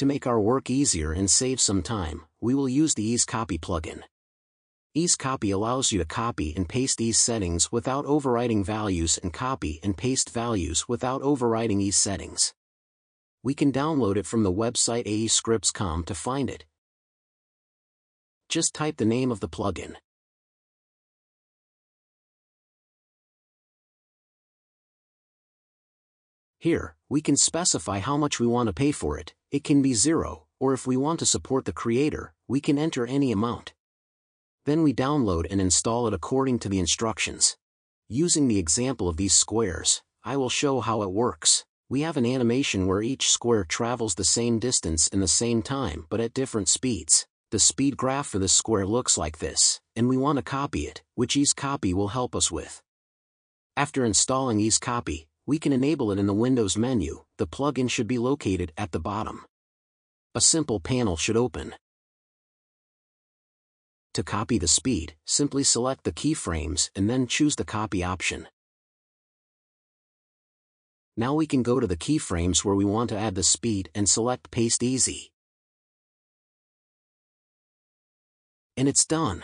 To make our work easier and save some time, we will use the EaseCopy plugin. EaseCopy allows you to copy and paste these settings without overwriting values and copy and paste values without overwriting these settings. We can download it from the website aescripts.com to find it. Just type the name of the plugin. Here, we can specify how much we want to pay for it. It can be $0, or if we want to support the creator, we can enter any amount. Then we download and install it according to the instructions. Using the example of these squares, I will show how it works. We have an animation where each square travels the same distance in the same time but at different speeds. The speed graph for this square looks like this, and we want to copy it, which EaseCopy will help us with. After installing EaseCopy, we can enable it in the Windows menu. The plugin should be located at the bottom. A simple panel should open. To copy the speed, simply select the keyframes and then choose the copy option. Now we can go to the keyframes where we want to add the speed and select Paste Easy. And it's done.